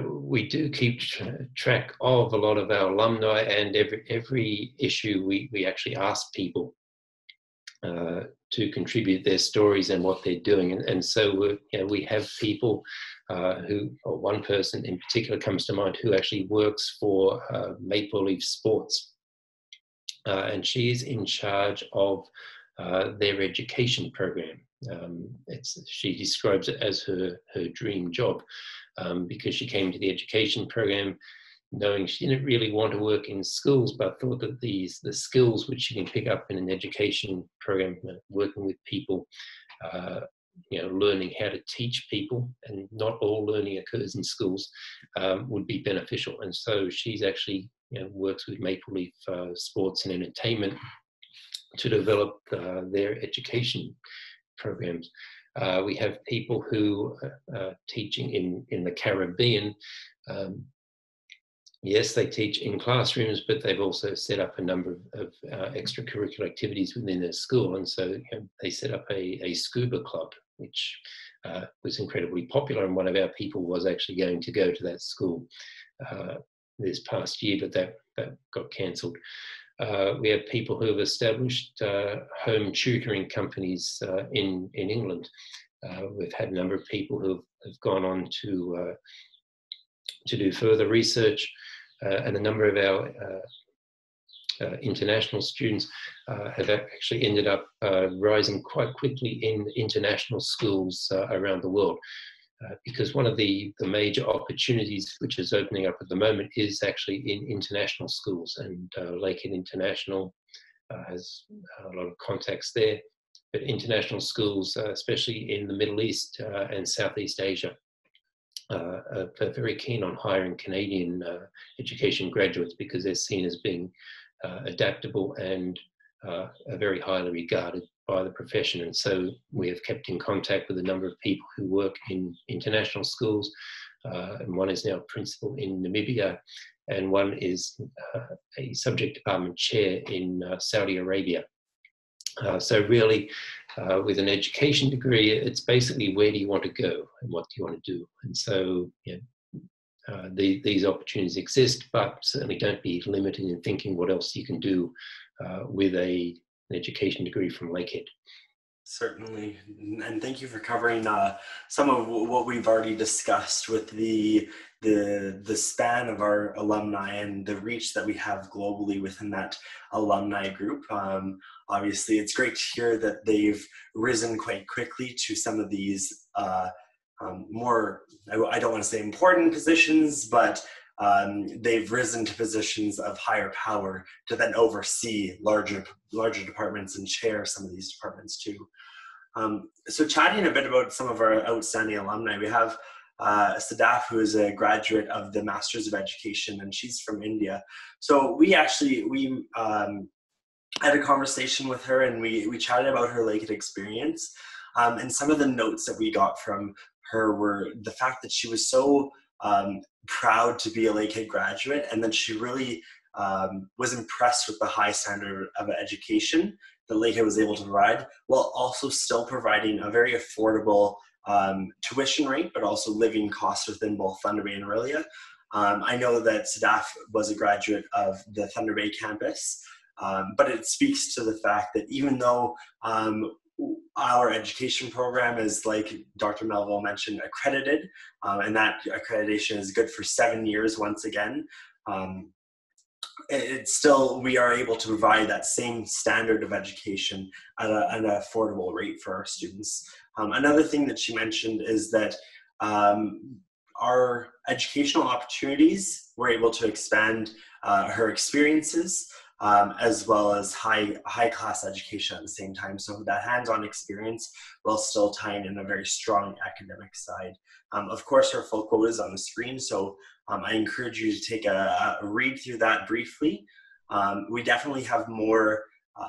We do keep track of a lot of our alumni, and every issue we actually ask people to contribute their stories and what they're doing. And so we have people who, or one person in particular comes to mind, who actually works for Maple Leaf Sports. And she is in charge of their education program. She describes it as her dream job, because she came to the education program knowing she didn't really want to work in schools, but thought that the skills which you can pick up in an education program, working with people, you know, learning how to teach people, and not all learning occurs in schools, would be beneficial. And so she's actually, you know, works with Maple Leaf Sports and Entertainment to develop their education programs. We have people who are teaching in the Caribbean. Yes, they teach in classrooms, but they've also set up a number of extracurricular activities within their school. And so, you know, they set up a scuba club, which was incredibly popular. And one of our people was actually going to go to that school this past year, but that got cancelled. We have people who have established home tutoring companies in England. We've had a number of people who have gone on to do further research, and a number of our international students have actually ended up rising quite quickly in international schools around the world. Because one of the major opportunities which is opening up at the moment is actually in international schools, and Lakehead International has a lot of contacts there. But international schools, especially in the Middle East and Southeast Asia, are very keen on hiring Canadian education graduates, because they're seen as being adaptable and are very highly regarded by the profession. And so we have kept in contact with a number of people who work in international schools, and one is now principal in Namibia, and one is a subject department chair in Saudi Arabia. So really, with an education degree, it's basically, where do you want to go and what do you want to do? And so, yeah, these opportunities exist, but certainly don't be limited in thinking what else you can do with an education degree from Lakehead. Certainly, and thank you for covering some of what we've already discussed with the span of our alumni and the reach that we have globally within that alumni group. Obviously, it's great to hear that they've risen quite quickly to some of these more, I don't want to say important positions, but they've risen to positions of higher power to then oversee larger departments and chair some of these departments too. So chatting a bit about some of our outstanding alumni, we have Sadaf, who is a graduate of the Masters of Education, and she's from India. So we had a conversation with her, and we chatted about her Lakehead experience. And some of the notes that we got from her were the fact that she was so proud to be a Lakehead graduate, and then she really was impressed with the high standard of education that Lakehead was able to provide, while also still providing a very affordable tuition rate, but also living costs within both Thunder Bay and Aurelia. I know that Sadaf was a graduate of the Thunder Bay campus, but it speaks to the fact that even though our education program is, like Dr. Melville mentioned, accredited, and that accreditation is good for 7 years once again. It's still, we are able to provide that same standard of education at an affordable rate for our students. Another thing that she mentioned is that our educational opportunities were able to expand her experiences as well as high class education at the same time. So that hands-on experience while still tying in a very strong academic side. Of course, her full quote is on the screen, so I encourage you to take a read through that briefly. We definitely have more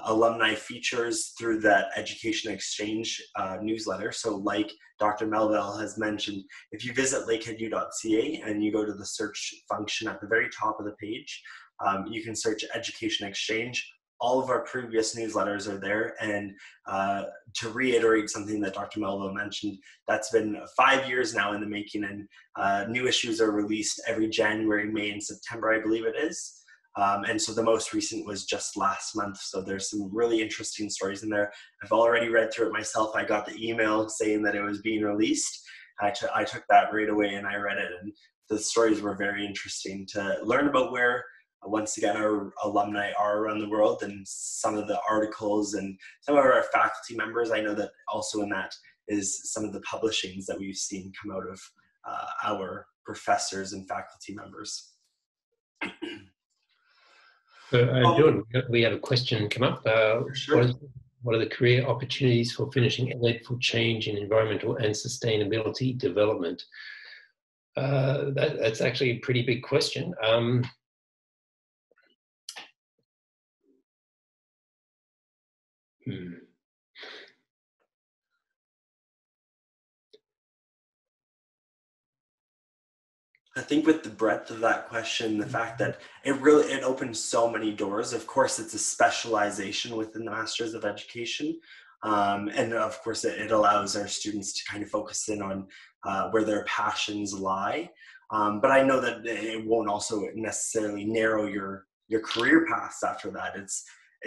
alumni features through that Education Exchange newsletter. So like Dr. Melville has mentioned, if you visit lakeheadu.ca and you go to the search function at the very top of the page, you can search Education Exchange. All of our previous newsletters are there, and to reiterate something that Dr. Melville mentioned, that's been 5 years now in the making, and new issues are released every January, May, and September, I believe it is. And so the most recent was just last month. So there's some really interesting stories in there. I've already read through it myself. I got the email saying that it was being released. I took that right away and I read it, and the stories were very interesting to learn about where, once again, our alumni are around the world, and some of the articles and some of our faculty members. I know that also in that is some of the publishings that we've seen come out of our professors and faculty members. So, Jordan, we have a question come up. Sure. What are the career opportunities for finishing Ed for change in environmental and sustainability development? That's actually a pretty big question. I think with the breadth of that question, the fact that it opens so many doors. Of course, it's a specialization within the Masters of Education. And of course, it allows our students to kind of focus in on where their passions lie. But I know that it won't also necessarily narrow your career paths after that.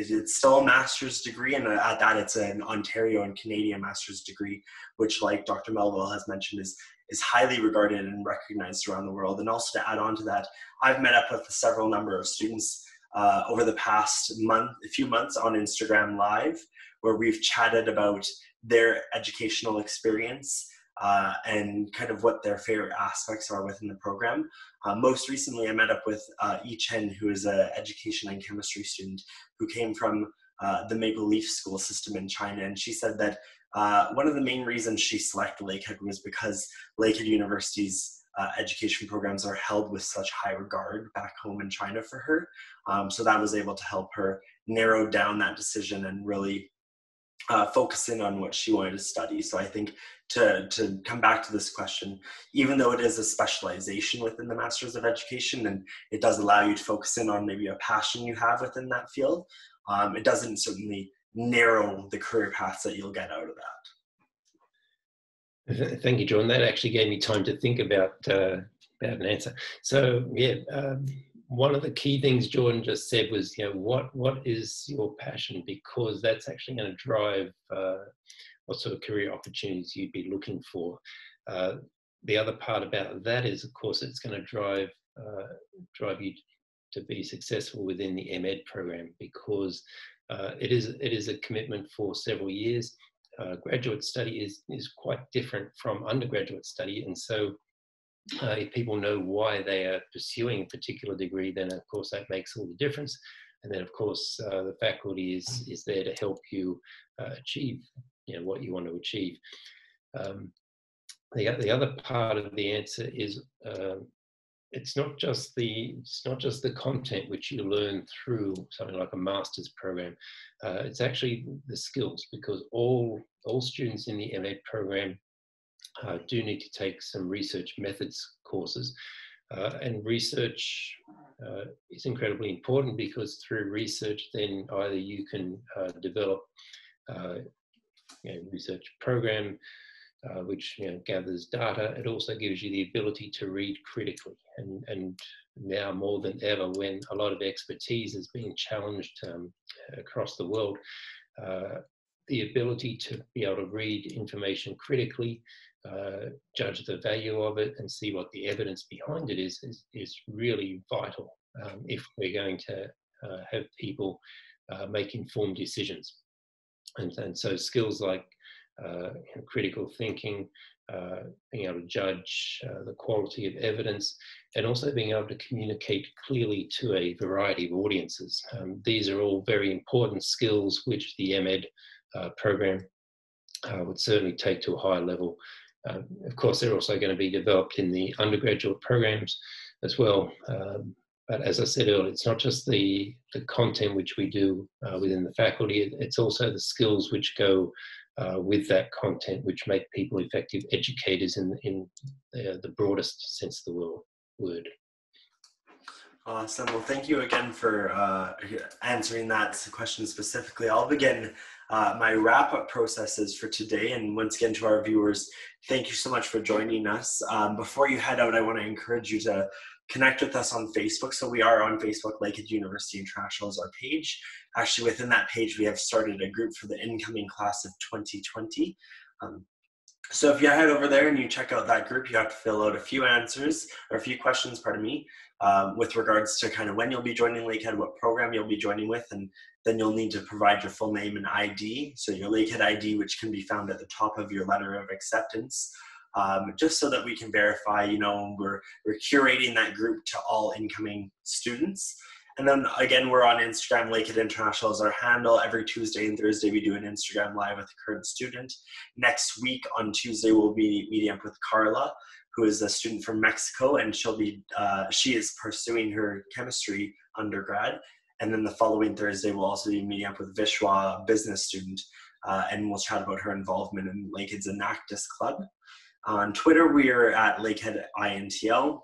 It's still a master's degree, and at that it's an Ontario and Canadian master's degree, which, like Dr. Melville has mentioned, is highly regarded and recognized around the world. And also to add on to that, I've met up with a several number of students over the past few months on Instagram Live, where we've chatted about their educational experience and kind of what their favorite aspects are within the program. Most recently, I met up with Yi Chen, who is an education and chemistry student who came from the Maple Leaf school system in China, and she said that one of the main reasons she selected Lakehead was because Lakehead University's education programs are held with such high regard back home in China for her. So that was able to help her narrow down that decision and really focus in on what she wanted to study. So I think to come back to this question, even though it is a specialization within the Masters of Education, and it does allow you to focus in on maybe a passion you have within that field, it doesn't certainly narrow the career paths that you'll get out of that. Thank you, Jordan. That actually gave me time to think about an answer. So yeah, one of the key things Jordan just said was, you know, what is your passion? Because that's actually going to drive what sort of career opportunities you'd be looking for. The other part about that is, of course, it's going to drive you to be successful within the MEd program, because it is a commitment for several years. Graduate study is quite different from undergraduate study, and so if people know why they are pursuing a particular degree, then of course that makes all the difference. And then of course the faculty is there to help you achieve, you know, what you want to achieve. The other part of the answer is it's not just the content which you learn through something like a master's program. It's actually the skills, because all students in the MEd program do need to take some research methods courses, and research is incredibly important, because through research then either you can develop you know, research program which, you know, gathers data. It also gives you the ability to read critically, and now more than ever, when a lot of expertise is being challenged across the world, the ability to be able to read information critically, judge the value of it, and see what the evidence behind it is really vital if we're going to have people make informed decisions. And so skills like critical thinking, being able to judge the quality of evidence, and also being able to communicate clearly to a variety of audiences. These are all very important skills which the MEd program would certainly take to a higher level. Of course, they're also going to be developed in the undergraduate programs as well. But as I said earlier, it's not just the content which we do within the faculty, it's also the skills which go with that content, which make people effective educators in the broadest sense of the word. Awesome. Well, thank you again for answering that question specifically. I'll begin my wrap-up processes for today, and once again to our viewers, thank you so much for joining us. Before you head out, I want to encourage you to connect with us on Facebook. So we are on Facebook, Lakehead University International is our page. Actually, within that page, we have started a group for the incoming class of 2020. So if you head over there and you check out that group, you have to fill out a few answers, or a few questions, pardon me, with regards to kind of when you'll be joining Lakehead, what program you'll be joining with, and then you'll need to provide your full name and ID. So your Lakehead ID, which can be found at the top of your letter of acceptance. Just so that we can verify, you know, we're curating that group to all incoming students. And then again, we're on Instagram, Lakehead International is our handle. Every Tuesday and Thursday, we do an Instagram live with a current student. Next week on Tuesday, we'll be meeting up with Carla, who is a student from Mexico, and she'll be, she is pursuing her chemistry undergrad. And then the following Thursday, we'll also be meeting up with Vishwa, a business student, and we'll chat about her involvement in Lakehead's Enactus Club. On Twitter, we are at Lakehead INTL,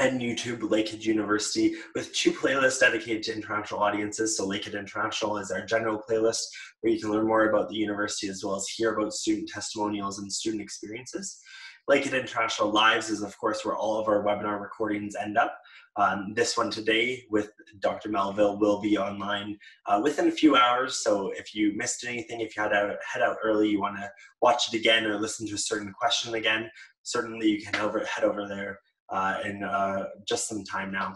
and YouTube, Lakehead University, with two playlists dedicated to international audiences. So Lakehead International is our general playlist where you can learn more about the university as well as hear about student testimonials and student experiences. Lakehead International Lives is, of course, where all of our webinar recordings end up. This one today with Dr. Melville will be online within a few hours. So if you missed anything, if you had to head out early, you want to watch it again or listen to a certain question again, certainly you can head over there in just some time now.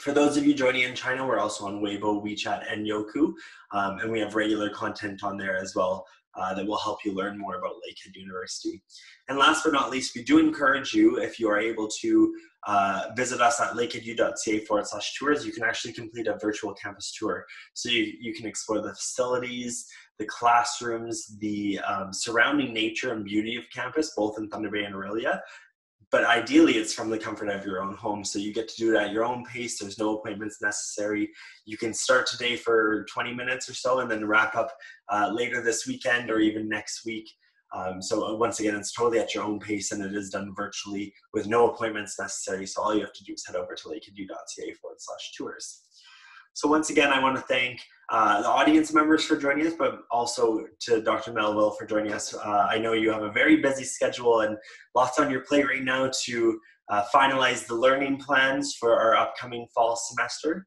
For those of you joining in China, we're also on Weibo, WeChat, and Yoku, and we have regular content on there as well that will help you learn more about Lakehead University. And last but not least, we do encourage you, if you are able to, visit us at lakeheadu.ca/tours. You can actually complete a virtual campus tour. So you can explore the facilities, the classrooms, the surrounding nature and beauty of campus, both in Thunder Bay and Aurelia. But ideally, it's from the comfort of your own home. So you get to do it at your own pace. There's no appointments necessary. You can start today for 20 minutes or so and then wrap up later this weekend or even next week. So once again, it's totally at your own pace, and it is done virtually with no appointments necessary. So all you have to do is head over to lakeheadu.ca/tours. So once again, I want to thank the audience members for joining us, but also to Dr. Melville for joining us. I know you have a very busy schedule and lots on your plate right now to finalize the learning plans for our upcoming fall semester.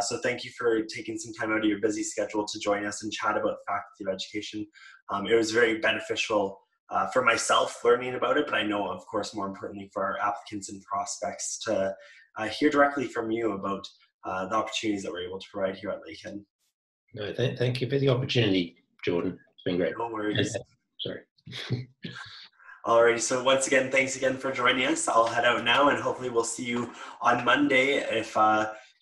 So thank you for taking some time out of your busy schedule to join us and chat about the Faculty of Education. It was very beneficial for myself learning about it, but I know, of course, more importantly for our applicants and prospects to hear directly from you about the opportunities that we're able to provide here at Lakehead. No, thank you for the opportunity, Jordan. It's been great. No worries. Sorry. Alrighty, so once again, thanks again for joining us. I'll head out now, and hopefully we'll see you on Monday. If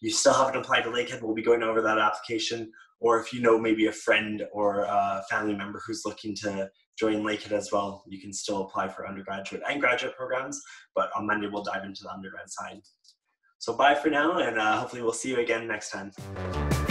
you still haven't applied to Lakehead, we'll be going over that application. Or if you know maybe a friend or a family member who's looking to join Lakehead as well, you can still apply for undergraduate and graduate programs. But on Monday, we'll dive into the undergrad side. So bye for now, and hopefully we'll see you again next time.